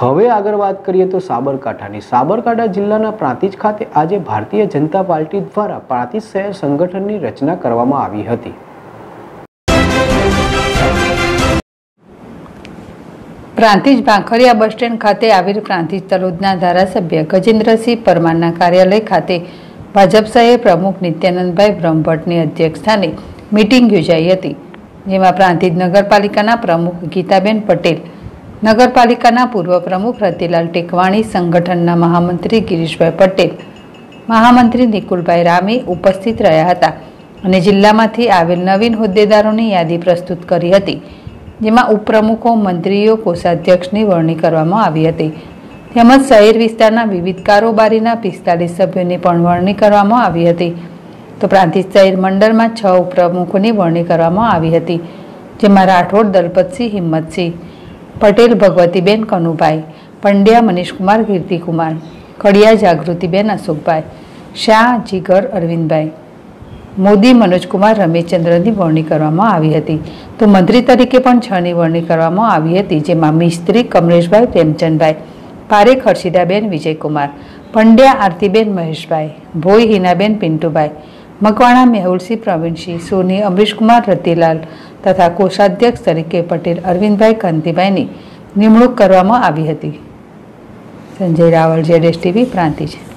હવે આગળ વાત કરીએ તો સાબરકાંઠાની સાબરકાંઠા જિલ્લાના પ્રાંતિજ ખાતે આજે ભારતીય જનતા પાર્ટી દ્વારા પ્રાંતિજ શહેર સંગઠનની રચના કરવામાં આવી હતી. પ્રાંતિજ ભાંખરિયા બસ સ્ટેન્ડ ખાતે આવેલ પ્રાંતિજ તલોદના ધારાસભ્ય ગજેન્દ્રસિંહ પરમાણુના કાર્યાલય ખાતે ભાજપ શહેર પ્રમુખ નિત્યાનંદ ભાઈ બ્રહ્મવડીની અધ્યક્ષસ્થાને મીટિંગ યોજાઈ હતી, જેમાં પ્રાંતિજ નગરપાલિકાના પ્રમુખ ગીતાબેન પટેલ, नगरपालिका पूर्व प्रमुख रतीलाल टेकवाणी, संगठन महामंत्री गिरीश भाई पटेल, महामंत्री निकुल भाई रामी उपस्थित रहा था और जिला में आवेल नवीन होद्देदारों की यादी प्रस्तुत करी हती, जेमां उपप्रमुखों, मंत्रीओ, कोषाध्यक्ष की वरणी करवामां आवी हती, तेमज शहर विस्तारना विविध कारोबारीना 45 सभ्योनी पण वरणी करवामां आवी हती। तो प्रांतिज शहर मंडल में 6 उपप्रमुखों की वरणी करवामां आवी हती, जेमां राठौड़ दलपत सिंह, हिम्मत सिंह पटेल, भगवतीबेन कनुभाई पंडिया, मनीष कुमार, कीर्ति कुमार कड़िया, जागृतिबेन अशोक भाई शाह, जीगर अरविंदभाई मोदी, मनोज कुमार रमेशचंद्रनी वरणी करवामां आवी हती। तो मंत्री तरीके पण 6 वरणी करवामां आवी हती, जेमां मिस्त्री कमलेश भाई प्रेमचंद भाई पारेख, खर्शिदाबेन विजय कुमार पंड्या, आरतीबेन महेश भाई भोई, हिनाबेन पिंटू भाई मकवाणा, मेहुल सी प्रविणशी सोनी, अमरीश कुमार रतीलाल तथा कोषाध्यक्ष तरीके पटेल अरविंदभाई कंतीभाईनी निमणूक करवामां आवी हती। संजय रावल, ZSTV, प्रांतिज।